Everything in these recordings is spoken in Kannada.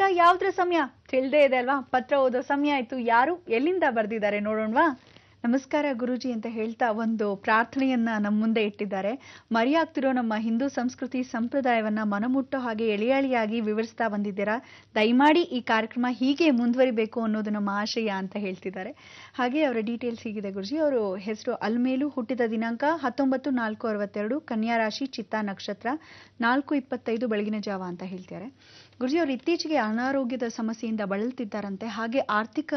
ಈಗ ಯಾವ್ದ್ರ ಸಮಯ ತಿಳಿದೇ ಇದೆ ಅಲ್ವಾ, ಪತ್ರ ಓದೋ ಸಮಯ ಆಯ್ತು. ಯಾರು ಎಲ್ಲಿಂದ ಬರ್ದಿದ್ದಾರೆ ನೋಡೋಣವಾ. ನಮಸ್ಕಾರ ಗುರುಜಿ ಅಂತ ಹೇಳ್ತಾ ಒಂದು ಪ್ರಾರ್ಥನೆಯನ್ನ ನಮ್ಮ ಮುಂದೆ ಇಟ್ಟಿದ್ದಾರೆ. ಮರೆಯಾಗ್ತಿರೋ ನಮ್ಮ ಹಿಂದೂ ಸಂಸ್ಕೃತಿ ಸಂಪ್ರದಾಯವನ್ನ ಮನಮುಟ್ಟೋ ಹಾಗೆ ಎಳೆಯಾಳಿಯಾಗಿ ವಿವರಿಸ್ತಾ ಬಂದಿದ್ದೀರಾ. ದಯಮಾಡಿ ಈ ಕಾರ್ಯಕ್ರಮ ಹೀಗೆ ಮುಂದುವರಿಬೇಕು ಅನ್ನೋದು ನಮ್ಮ ಆಶಯ ಅಂತ ಹೇಳ್ತಿದ್ದಾರೆ. ಹಾಗೆ ಅವರ ಡೀಟೇಲ್ಸ್ ಹೀಗಿದೆ ಗುರುಜಿ. ಅವರು ಹೆಸರು ಅಲ್ಮೇಲು, ಹುಟ್ಟಿದ ದಿನಾಂಕ 19/4/62, ಕನ್ಯಾ ರಾಶಿ, ಚಿತ್ತಾ ನಕ್ಷತ್ರ, 4:25 ಬೆಳಗಿನ ಜಾವ ಅಂತ ಹೇಳ್ತಾರೆ. ಗುರುಜಿ ಅವರು ಇತ್ತೀಚೆಗೆ ಅನಾರೋಗ್ಯದ ಸಮಸ್ಯೆಯಿಂದ ಬಳಲ್ತಿದ್ದಾರಂತೆ, ಹಾಗೆ ಆರ್ಥಿಕ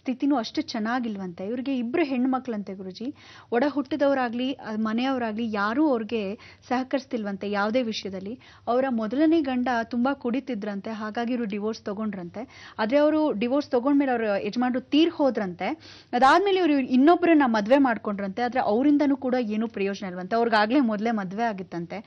ಸ್ಥಿತಿನೂ ಅಷ್ಟು ಚೆನ್ನಾಗಿಲ್ವಂತೆ. ಇವರಿಗೆ 2 ಹೆಣ್ಮಕ್ಳಂತೆ ಗುರುಜಿ. ಒಡ ಹುಟ್ಟಿದವರಾಗ್ಲಿ ಮನೆಯವರಾಗ್ಲಿ ಯಾರೂ ಅವ್ರಿಗೆ ಸಹಕರಿಸ್ತಿಲ್ವಂತೆ ಯಾವುದೇ ವಿಷಯದಲ್ಲಿ. ಅವರ ಮೊದಲನೇ ಗಂಡ ತುಂಬಾ ಕುಡಿತಿದ್ರಂತೆ, ಹಾಗಾಗಿ ಇವರು ಡಿವೋರ್ಸ್ ತಗೊಂಡ್ರಂತೆ. ಆದ್ರೆ ಅವರು ಡಿವೋರ್ಸ್ ತಗೊಂಡ್ಮೇಲೆ ಅವ್ರ ಯಜಮಾನರು ತೀರ್ ಹೋದ್ರಂತೆ. ಅದಾದ್ಮೇಲೆ ಇವರು ಇನ್ನೊಬ್ಬರನ್ನ ಮದ್ವೆ ಮಾಡ್ಕೊಂಡ್ರಂತೆ. ಆದ್ರೆ ಅವರಿಂದನೂ ಕೂಡ ಏನೂ ಪ್ರಯೋಜನ ಇಲ್ವಂತೆ, ಅವ್ರಿಗಾಗ್ಲೇ ಮೊದಲೇ ಮದ್ವೆ ಆಗಿತ್ತಂತೆ.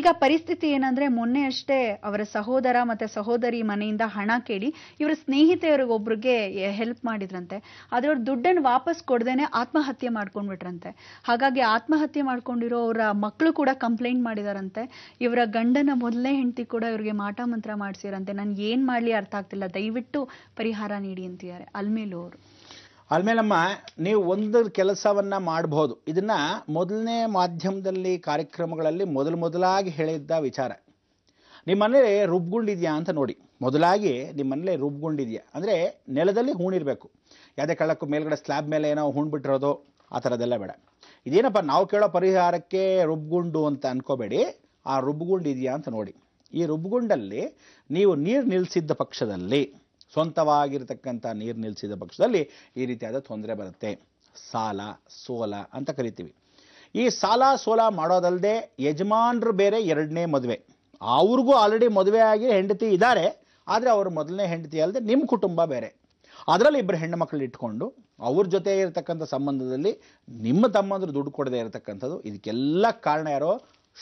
ಈಗ ಪರಿಸ್ಥಿತಿ ಏನಂದ್ರೆ, ಮೊನ್ನೆ ಅಷ್ಟೇ ಅವರ ಸಹೋದರ ಮತ್ತೆ ಸಹೋದರಿ ಮನೆಯಿಂದ ಹಣ ಕೇಳಿ ಇವರ ಸ್ನೇಹಿತೆಯರಿಗೊಬ್ರಿಗೆ ಹೆಲ್ಪ್ ಮಾಡಿದ್ರಂತೆ. ಆದ್ರೆ ಅವ್ರ ದುಡ್ಡನ್ನು ವಾಪಸ್ ಕೊಡದೇನೆ ಆತ್ಮಹತ್ಯೆ ಮಾಡ್ಕೊಂಡ್ಬಿಟ್ರಂತೆ. ಹಾಗಾಗಿ ಆತ್ಮಹತ್ಯೆ ಮಾಡ್ಕೊಂಡಿರೋ ಅವರ ಮಕ್ಕಳು ಕೂಡ ಕಂಪ್ಲೇಂಟ್ ಮಾಡಿದಾರಂತೆ. ಇವರ ಗಂಡನ ಮೊದಲನೇ ಹೆಂಡತಿ ಕೂಡ ಇವರಿಗೆ ಮಾಟ ಮಂತ್ರ ಮಾಡಿಸಿರಂತೆ. ನಾನು ಏನ್ ಮಾಡ್ಲಿ ಅರ್ಥ ಆಗ್ತಿಲ್ಲ, ದಯವಿಟ್ಟು ಪರಿಹಾರ ನೀಡಿ ಅಂತಿದ್ದಾರೆ ಅಲ್ಮೇಲು ಅವರು. ಅಲ್ಮೇಲಮ್ಮ, ನೀವು ಒಂದು ಕೆಲಸವನ್ನ ಮಾಡಬಹುದು. ಇದನ್ನ ಮೊದಲನೇ ಮಾಧ್ಯಮದಲ್ಲಿ ಕಾರ್ಯಕ್ರಮಗಳಲ್ಲಿ ಮೊದಲಾಗಿ ಹೇಳಿದ್ದ ವಿಚಾರ. ನಿಮ್ಮನೇಲೆ ರುಬ್ಗೊಂಡಿದ್ಯಾ ಅಂತ ನೋಡಿ. ಮೊದಲಾಗಿ ನಿಮ್ಮನೇಲೆ ರುಬ್ಗೊಂಡಿದ್ಯಾ ಅಂದರೆ ನೆಲದಲ್ಲಿ ಹೂಣಿರಬೇಕು. ಯಾವುದೇ ಕಳ್ಳಕ್ಕೂ ಮೇಲ್ಗಡೆ ಸ್ಲ್ಯಾಬ್ ಮೇಲೆ ಏನೋ ಹೂಣ್ಬಿಟ್ಟಿರೋದು ಆ ಥರದ್ದೆಲ್ಲ ಬೇಡ. ಇದೇನಪ್ಪ ನಾವು ಕೇಳೋ ಪರಿಹಾರಕ್ಕೆ ರುಬ್ಗುಂಡು ಅಂತ ಅಂದ್ಕೋಬೇಡಿ. ಆ ರುಬ್ಗೊಂಡಿದ್ಯಾ ಅಂತ ನೋಡಿ. ಈ ರುಬ್ಗುಂಡಲ್ಲಿ ನೀವು ನೀರು ನಿಲ್ಲಿಸಿದ್ದ ಪಕ್ಷದಲ್ಲಿ, ಸ್ವಂತವಾಗಿರ್ತಕ್ಕಂಥ ನೀರು ನಿಲ್ಲಿಸಿದ ಪಕ್ಷದಲ್ಲಿ ಈ ರೀತಿಯಾದ ತೊಂದರೆ ಬರುತ್ತೆ. ಸಾಲ ಸೋಲ ಅಂತ ಕರಿತೀವಿ. ಈ ಸಾಲ ಸೋಲ ಮಾಡೋದಲ್ಲದೆ ಯಜಮಾನರು ಬೇರೆ 2ನೇ ಮದುವೆ. ಅವ್ರಿಗೂ ಆಲ್ರೆಡಿ ಮದುವೆ ಆಗಿ ಹೆಂಡತಿ ಇದ್ದಾರೆ. ಆದರೆ ಅವ್ರ ಮೊದಲನೇ ಹೆಂಡತಿ ಅಲ್ಲದೆ ನಿಮ್ಮ ಕುಟುಂಬ ಬೇರೆ. ಅದರಲ್ಲಿ 2 ಹೆಣ್ಣು ಮಕ್ಕಳು ಇಟ್ಕೊಂಡು ಅವ್ರ ಜೊತೆ ಇರತಕ್ಕಂಥ ಸಂಬಂಧದಲ್ಲಿ ನಿಮ್ಮ ತಮ್ಮಂದರು ದುಡ್ಡು ಕೊಡದೇ ಇರತಕ್ಕಂಥದ್ದು. ಇದಕ್ಕೆಲ್ಲ ಕಾರಣ ಯಾರೋ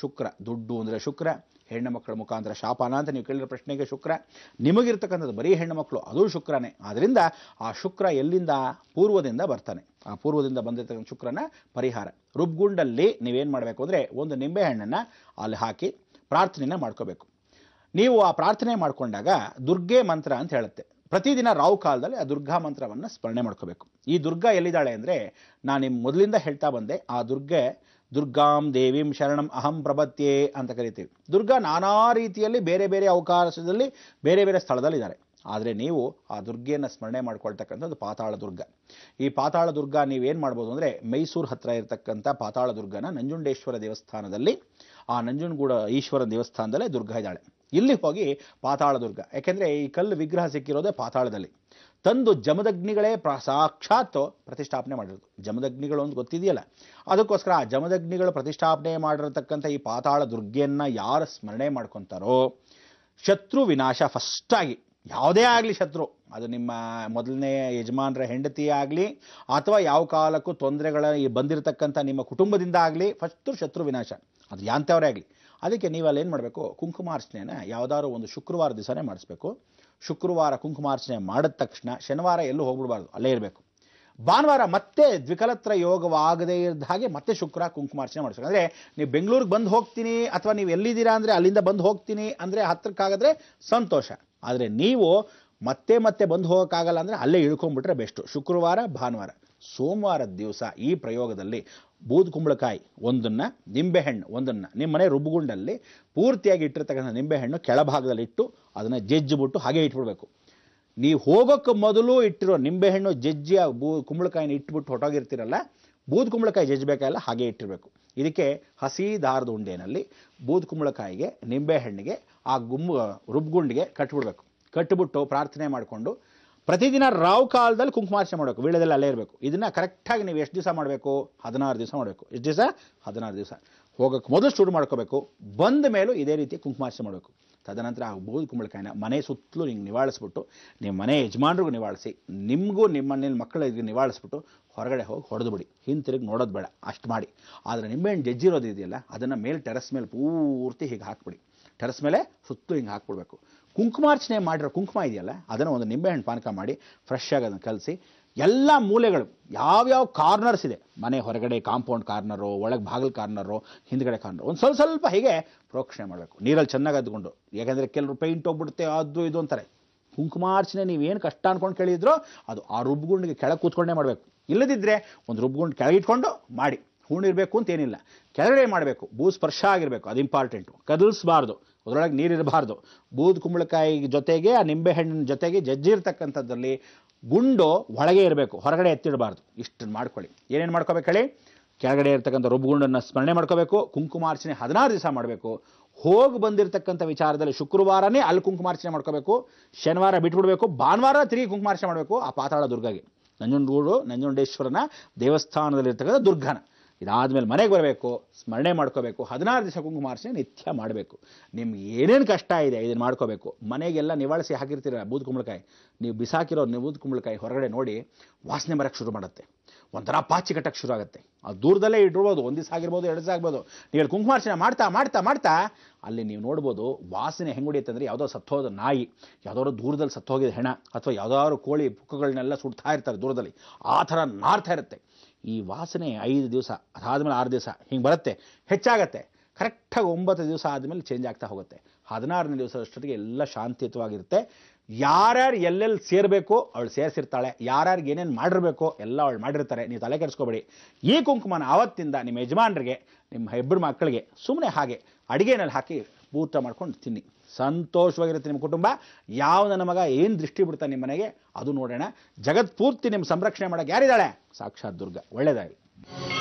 ಶುಕ್ರ. ದುಡ್ಡು ಅಂದರೆ ಶುಕ್ರ. ಹೆಣ್ಣು ಮಕ್ಕಳ ಮುಖಾಂತರ ಶಾಪನ ಅಂತ ನೀವು ಕೇಳಿರೋ ಪ್ರಶ್ನೆಗೆ ಶುಕ್ರ. ನಿಮಗಿರ್ತಕ್ಕಂಥದ್ದು ಬರೀ ಹೆಣ್ಣು ಮಕ್ಕಳು, ಅದು ಶುಕ್ರನೇ. ಆದ್ದರಿಂದ ಆ ಶುಕ್ರ ಎಲ್ಲಿಂದ, ಪೂರ್ವದಿಂದ ಬರ್ತಾನೆ. ಆ ಪೂರ್ವದಿಂದ ಬಂದಿರತಕ್ಕಂಥ ಶುಕ್ರನ ಪರಿಹಾರ. ರುಬ್ಗುಂಡಲ್ಲಿ ನೀವೇನು ಮಾಡಬೇಕು ಅಂದರೆ, 1 ನಿಂಬೆಹಣ್ಣನ್ನು ಅಲ್ಲಿ ಹಾಕಿ ಪ್ರಾರ್ಥನೆಯನ್ನು ಮಾಡ್ಕೋಬೇಕು. ನೀವು ಆ ಪ್ರಾರ್ಥನೆ ಮಾಡಿಕೊಂಡಾಗ ದುರ್ಗೆ ಮಂತ್ರ ಅಂತ ಹೇಳುತ್ತೆ. ಪ್ರತಿದಿನ ರಾವು ಕಾಲದಲ್ಲಿ ಆ ದುರ್ಗಾ ಮಂತ್ರವನ್ನು ಸ್ಮರಣೆ ಮಾಡ್ಕೋಬೇಕು. ಈ ದುರ್ಗಾ ಎಲ್ಲಿದ್ದಾಳೆ ಅಂದರೆ, ನಾನು ನಿಮ್ಮ ಮೊದಲಿಂದ ಹೇಳ್ತಾ ಬಂದೆ, ಆ ದುರ್ಗೆ ದುರ್ಗಾಂ ದೇವಿಂ ಶರಣಂ ಅಹಂ ಪ್ರಪತ್ಯೆ ಅಂತ ಕರಿತೀವಿ. ದುರ್ಗಾ ನಾನಾ ರೀತಿಯಲ್ಲಿ ಬೇರೆ ಬೇರೆ ಅವಕಾಶದಲ್ಲಿ ಬೇರೆ ಬೇರೆ ಸ್ಥಳದಲ್ಲಿದ್ದಾರೆ. ಆದರೆ ನೀವು ಆ ದುರ್ಗೆಯನ್ನು ಸ್ಮರಣೆ ಮಾಡ್ಕೊಳ್ತಕ್ಕಂಥದ್ದು ಪಾತಾಳ ದುರ್ಗ. ಈ ಪಾತಾಳ ದುರ್ಗ ನೀವೇನು ಮಾಡ್ಬೋದು ಅಂದರೆ, ಮೈಸೂರು ಹತ್ತಿರ ಇರತಕ್ಕಂಥ ಪಾತಾಳ ದುರ್ಗನ ನಂಜುಂಡೇಶ್ವರ ದೇವಸ್ಥಾನದಲ್ಲಿ, ಆ ನಂಜುಂಡಗೂಡ ಈಶ್ವರ ದೇವಸ್ಥಾನದಲ್ಲೇ ದುರ್ಗಾ ಇದ್ದಾಳೆ. ಇಲ್ಲಿ ಹೋಗಿ ಪಾತಾಳ ದುರ್ಗ, ಯಾಕೆಂದರೆ ಈ ಕಲ್ಲು ವಿಗ್ರಹ ಸಿಕ್ಕಿರೋದೇ ಪಾತಾಳದಲ್ಲಿ ತಂದು ಜಮದಗ್ನಿಗಳೇ ಸಾಕ್ಷಾತ್ ಪ್ರತಿಷ್ಠಾಪನೆ ಮಾಡಿರೋದು. ಜಮದಗ್ನಿಗಳು ಒಂದು ಗೊತ್ತಿದೆಯಲ್ಲ, ಅದಕ್ಕೋಸ್ಕರ ಆ ಜಮದಗ್ನಿಗಳು ಪ್ರತಿಷ್ಠಾಪನೆ ಮಾಡಿರತಕ್ಕಂಥ ಈ ಪಾತಾಳ ದುರ್ಗೆಯನ್ನು ಯಾರು ಸ್ಮರಣೆ ಮಾಡ್ಕೊತಾರೋ, ಶತ್ರು ವಿನಾಶ ಫಸ್ಟಾಗಿ. ಯಾವುದೇ ಆಗಲಿ ಶತ್ರು, ಅದು ನಿಮ್ಮ ಮೊದಲನೇ ಯಜಮಾನರ ಹೆಂಡತಿ ಆಗಲಿ ಅಥವಾ ಯಾವ ಕಾಲಕ್ಕೂ ತೊಂದರೆಗಳ ಬಂದಿರತಕ್ಕಂಥ ನಿಮ್ಮ ಕುಟುಂಬದಿಂದ ಆಗಲಿ, ಫಸ್ಟು ಶತ್ರು ವಿನಾಶ. ಅದು ಯಾಂಥವ್ರೇ ಆಗಲಿ. ಅದಕ್ಕೆ ನೀವಲ್ಲಿ ಏನು ಮಾಡಬೇಕು, ಕುಂಕುಮಾರ್ಚನೆಯನ್ನು ಯಾವುದಾದ್ರು ಒಂದು ಶುಕ್ರವಾರ ದಿವಸನೇ ಮಾಡಿಸ್ಬೇಕು. ಶುಕ್ರವಾರ ಕುಂಕುಮಾರ್ಚನೆ ಮಾಡಿದ ತಕ್ಷಣ ಶನಿವಾರ ಎಲ್ಲೂ ಹೋಗ್ಬಿಡಬಾರ್ದು, ಅಲ್ಲೇ ಇರಬೇಕು. ಭಾನುವಾರ ಮತ್ತೆ ದ್ವಿಕಲತ್ರ ಯೋಗವಾಗದೇ ಇದ್ದ ಹಾಗೆ ಮತ್ತೆ ಶುಕ್ರ ಕುಂಕುಮಾರ್ಚನೆ ಮಾಡಿಸ್ಬೇಕು. ಅಂದರೆ ನೀವು ಬೆಂಗಳೂರಿಗೆ ಬಂದು ಹೋಗ್ತೀನಿ ಅಥವಾ ನೀವು ಎಲ್ಲಿದ್ದೀರಾ ಅಂದರೆ ಅಲ್ಲಿಂದ ಬಂದು ಹೋಗ್ತೀನಿ ಅಂದರೆ ಹತ್ತಿರಕ್ಕಾಗದ್ರೆ ಸಂತೋಷ. ಆದರೆ ನೀವು ಮತ್ತೆ ಮತ್ತೆ ಬಂದು ಹೋಗೋಕ್ಕಾಗಲ್ಲ ಅಂದರೆ ಅಲ್ಲೇ ಇಳ್ಕೊಂಡ್ಬಿಟ್ರೆ ಬೆಸ್ಟು. ಶುಕ್ರವಾರ ಭಾನುವಾರ ಸೋಮವಾರದ ದಿವಸ ಈ ಪ್ರಯೋಗದಲ್ಲಿ ಬೂದು ಕುಂಬಳಕಾಯಿ 1, ನಿಂಬೆಹಣ್ಣು 1, ನಿಮ್ಮ ಮನೆ ರುಬ್ಗುಂಡಲ್ಲಿ ಪೂರ್ತಿಯಾಗಿ ಇಟ್ಟಿರ್ತಕ್ಕಂಥ ನಿಂಬೆಹಣ್ಣು ಕೆಳಭಾಗದಲ್ಲಿ ಇಟ್ಟು ಅದನ್ನು ಜಜ್ಜಿಬಿಟ್ಟು ಹಾಗೆ ಇಟ್ಬಿಡ್ಬೇಕು. ನೀವು ಹೋಗೋಕ್ಕೆ ಮೊದಲು ಇಟ್ಟಿರೋ ನಿಂಬೆಹಣ್ಣು ಜಜ್ಜಿ ಆ ಕುಂಬಳಕಾಯಿನ ಇಟ್ಬಿಟ್ಟು ಹೊಟ್ಟೋಗಿರ್ತಿರಲ್ಲ, ಬೂದು ಕುಂಬಳಕಾಯಿ ಜಜ್ಜಬೇಕಾಗಲ್ಲ, ಹಾಗೆ ಇಟ್ಟಿರಬೇಕು. ಇದಕ್ಕೆ ಹಸಿ ದಾರದ ಉಂಡೆಯಲ್ಲಿ ಬೂದು ಕುಂಬಳಕಾಯಿಗೆ ನಿಂಬೆಹಣ್ಣಿಗೆ ಆ ರುಬ್ಗುಂಡಿಗೆ ಕಟ್ಬಿಡ್ಬೇಕು. ಕಟ್ಟಿಬಿಟ್ಟು ಪ್ರಾರ್ಥನೆ ಮಾಡಿಕೊಂಡು ಪ್ರತಿದಿನ ರಾವ್ ಕಾಲದಲ್ಲಿ ಕುಂಕುಮಾರ್ಚನೆ ಮಾಡಬೇಕು. ವೀಳ್ಯದಲ್ಲಿ ಅಲ್ಲೇ ಇರಬೇಕು. ಇದನ್ನು ಕರೆಕ್ಟಾಗಿ ನೀವು ಎಷ್ಟು ದಿವಸ ಮಾಡಬೇಕು, 16 ದಿವಸ ಮಾಡಬೇಕು. ಎಷ್ಟು ದಿವಸ? 16 ದಿವಸ. ಹೋಗೋಕ್ಕೆ ಮೊದಲು ಶುರು ಮಾಡ್ಕೋಬೇಕು, ಬಂದ ಮೇಲೂ ಇದೇ ರೀತಿ ಕುಂಕುಮಾರ್ಚನೆ ಮಾಡಬೇಕು. ತದನಂತರ ಆ ಬೂದು ಕುಂಬಳಕಾಯಿನ ಮನೆ ಸುತ್ತಲೂ ನಿಂಗೆ ನಿವಾಳಿಸ್ಬಿಟ್ಟು, ನಿಮ್ಮ ಮನೆ ಯಜಮಾನರಿಗೂ ನಿವಾಳಿಸಿ, ನಿಮಗೂ ನಿಮ್ಮ ಮನೇಲಿ ಮಕ್ಕಳಿಗೆ ನಿವಾಳಿಸ್ಬಿಟ್ಟು ಹೊರಗಡೆ ಹೋಗಿ ಹೊಡೆದು ಬಿಡಿ. ಹಿಂತಿರುಗಿ ನೋಡೋದು ಬೇಡ, ಅಷ್ಟು ಮಾಡಿ. ಆದರೆ ನಿಂಬೆಹಣ್ಣು ಜಜ್ಜಿರೋದು ಇದೆಯಲ್ಲ, ಅದನ್ನು ಮೇಲೆ ಟೆರಸ್ ಮೇಲೆ ಪೂರ್ತಿ ಹೀಗೆ ಹಾಕ್ಬಿಡಿ. ಟೆರಸ್ ಮೇಲೆ ಸುತ್ತು ಹಿಂಗೆ ಹಾಕ್ಬಿಡ್ಬೇಕು. ಕುಂಕುಮಾರ್ಚನೆ ಮಾಡಿರೋ ಕುಂಕುಮ ಇದೆಯಲ್ಲ, ಅದನ್ನು ಒಂದು ನಿಂಬೆಹಣ್ಣು ಪಾನಕ ಮಾಡಿ ಫ್ರೆಶ್ ಆಗಿ ಅದನ್ನು ಕಲಸಿ, ಎಲ್ಲ ಮೂಲೆಗಳು ಯಾವ್ಯಾವ ಕಾರ್ನರ್ಸ್ ಇದೆ ಮನೆ ಹೊರಗಡೆ, ಕಾಂಪೌಂಡ್ ಕಾರ್ನರು, ಒಳಗೆ ಬಾಗಿಲು ಕಾರ್ನರು, ಹಿಂದ್ಗಡೆ ಕಾರ್ನರು, ಒಂದು ಸ್ವಲ್ಪ ಸ್ವಲ್ಪ ಹೀಗೆ ಪ್ರೋಕ್ಷಣೆ ಮಾಡಬೇಕು. ನೀರಲ್ಲಿ ಚೆನ್ನಾಗಿ ಅದ್ಕೊಂಡು. ಯಾಕೆಂದರೆ ಕೆಲವರು ಪೇಂಟ್ ಹೋಗ್ಬಿಡುತ್ತೆ ಅದು ಇದು ಅಂತಾರೆ, ಕುಂಕುಮಾರ್ಚನೆ ನೀವೇನು ಕಷ್ಟ ಅನ್ಕೊಂಡು ಕೇಳಿದ್ರೋ ಅದು ಆ ರುಬ್ಗುಂಡಿಗೆ ಕೆಳಗೆ ಕೂತ್ಕೊಂಡೇ ಮಾಡಬೇಕು. ಇಲ್ಲದಿದ್ದರೆ ಒಂದು ರುಬ್ಗುಂಡು ಕೆಳಗಿಟ್ಕೊಂಡು ಮಾಡಿ, ಹೂಣಿರಬೇಕು ಅಂತೇನಿಲ್ಲ, ಕೆಳಗಡೆ ಮಾಡಬೇಕು. ಭೂಸ್ಪರ್ಶ ಆಗಿರಬೇಕು, ಅದು ಇಂಪಾರ್ಟೆಂಟು. ಕದಲಿಸಬಾರ್ದು, ಅದರೊಳಗೆ ನೀರಿರಬಾರ್ದು. ಬೂದು ಕುಂಬಳಕಾಯಿ ಜೊತೆಗೆ ಆ ನಿಂಬೆಹಣ್ಣಿನ ಜೊತೆಗೆ ಜಜ್ಜಿರ್ತಕ್ಕಂಥದ್ರಲ್ಲಿ ಗುಂಡು ಒಳಗೆ ಇರಬೇಕು, ಹೊರಗಡೆ ಎತ್ತಿಡಬಾರ್ದು. ಇಷ್ಟನ್ನು ಮಾಡ್ಕೊಳ್ಳಿ. ಏನೇನು ಮಾಡ್ಕೋಬೇಕು ಹೇಳಿ? ಕೆಳಗಡೆ ಇರತಕ್ಕಂಥ ರುಬ್ಗುಂಡನ್ನು ಸ್ಮರಣೆ ಮಾಡ್ಕೋಬೇಕು. ಕುಂಕುಮಾರ್ಚನೆ 16 ದಿವಸ ಮಾಡಬೇಕು. ಹೋಗಿ ಬಂದಿರತಕ್ಕಂಥ ವಿಚಾರದಲ್ಲಿ ಶುಕ್ರವಾರನೇ ಅಲ್ಲಿ ಕುಂಕುಮಾರ್ಚನೆ ಮಾಡ್ಕೋಬೇಕು, ಶನಿವಾರ ಬಿಟ್ಬಿಡ್ಬೇಕು, ಭಾನುವಾರ ತಿರುಗಿ ಕುಂಕುಮಾರ್ಚನೆ ಮಾಡಬೇಕು. ಆ ಪಾತಾಳ ದುರ್ಗಾಗೆ, ನಂಜನಗೂಡು ನಂಜುಂಡೇಶ್ವರನ ದೇವಸ್ಥಾನದಲ್ಲಿರ್ತಕ್ಕಂಥ ದುರ್ಗಾನ. ಇದಾದಮೇಲೆ ಮನೆಗೆ ಬರಬೇಕು, ಸ್ಮರಣೆ ಮಾಡ್ಕೋಬೇಕು. 16 ದಿವಸ ಕುಂಕುಮಾರ್ಚನೆ ನಿತ್ಯ ಮಾಡಬೇಕು. ನಿಮ್ಗೆ ಏನೇನು ಕಷ್ಟ ಇದೆ ಇದನ್ನು ಮಾಡ್ಕೋಬೇಕು. ಮನೆಗೆಲ್ಲ ನಿವಾಳಿಸಿ ಹಾಕಿರ್ತೀರ ಬೂದು ಕುಂಬಳಕಾಯಿ, ನೀವು ಬಿಸಾಕಿರೋ ಬೂದು ಕುಂಬಳಕಾಯಿ ಹೊರಗಡೆ ನೋಡಿ ವಾಸನೆ ಬರೋಕ್ಕೆ ಶುರು ಮಾಡುತ್ತೆ, ಒಂಥರ ಪಾಚಿ ಕಟ್ಟಕ್ಕೆ ಶುರು ಆಗುತ್ತೆ. ಅದು ದೂರದಲ್ಲೇ ಇಟ್ಟಿರ್ಬೋದು, ಒಂದು ದಿವಸ ಆಗಿರ್ಬೋದು, 2 ದಿವಸ ಆಗ್ಬೋದು. ನೀವು ಕುಂಕುಮಾರ್ಚನೆ ಮಾಡ್ತಾ ಮಾಡ್ತಾ ಮಾಡ್ತಾ ಅಲ್ಲಿ ನೀವು ನೋಡ್ಬೋದು ವಾಸನೆ ಹೆಂಗೆ ಹೊಡೆಯುತ್ತೆ ಅಂದರೆ, ಯಾವುದೋ ಸತ್ತೋದ ನಾಯಿ, ಯಾವುದಾದ್ರು ದೂರದಲ್ಲಿ ಸತ್ತೋಗಿದ ಹೆಣ, ಅಥವಾ ಯಾವುದಾದ್ರು ಕೋಳಿ ಪುಕ್ಕಗಳನ್ನೆಲ್ಲ ಸುಡ್ತಾ ಇರ್ತಾರೆ ದೂರದಲ್ಲಿ, ಆ ಥರ ನಾರ್ತಾ ಇರುತ್ತೆ. ಈ ವಾಸನೆ 5 ದಿವಸ, ಅದಾದಮೇಲೆ 6 ದಿವಸ ಹಿಂಗೆ ಬರುತ್ತೆ, ಹೆಚ್ಚಾಗತ್ತೆ. ಕರೆಕ್ಟಾಗಿ 9 ದಿವಸ ಆದಮೇಲೆ ಚೇಂಜ್ ಆಗ್ತಾ ಹೋಗುತ್ತೆ. 14ನೇ ದಿವಸ ಅಷ್ಟೊತ್ತಿಗೆ ಎಲ್ಲ ಶಾಂತಿಯುತವಾಗಿರುತ್ತೆ. ಯಾರ್ಯಾರು ಎಲ್ಲೆಲ್ಲಿ ಸೇರಬೇಕು ಅವಳು ಸೇರಿಸಿರ್ತಾಳೆ, ಯಾರ್ಯಾರಿಗೆ ಏನೇನು ಮಾಡಿರಬೇಕು ಎಲ್ಲ ಅವಳು ಮಾಡಿರ್ತಾರೆ. ನೀವು ತಲೆ ಕೆಡಿಸ್ಕೊಬೇಡಿ. ಈ ಕುಂಕುಮನ ಆವತ್ತಿಂದ ನಿಮ್ಮ ಯಜಮಾನರಿಗೆ, ನಿಮ್ಮ ಹೆಬ್ಬರು ಮಕ್ಕಳಿಗೆ ಸುಮ್ಮನೆ ಹಾಗೆ ಅಡುಗೆನಲ್ಲಿ ಹಾಕಿ ಊಟ ಮಾಡ್ಕೊಂಡು ತಿನ್ನಿ. ಸಂತೋಷವಾಗಿರುತ್ತೆ ನಿಮ್ಮ ಕುಟುಂಬ. ಯಾವ ನನ್ನ ಮಗ ಏನು ದೃಷ್ಟಿ ಬಿಡ್ತಾನೆ ನಿಮ್ಮ ಮನೆಗೆ ಅದು ನೋಡೋಣ. ಜಗತ್ಪೂರ್ತಿ ನಿಮ್ಮ ಸಂರಕ್ಷಣೆ ಮಾಡೋಕ್ಕೆ ಯಾರಿದ್ದಾಳೆ? ಸಾಕ್ಷಾತ್ ದುರ್ಗಾ. ಒಳ್ಳೆಯದಾಗಲಿ.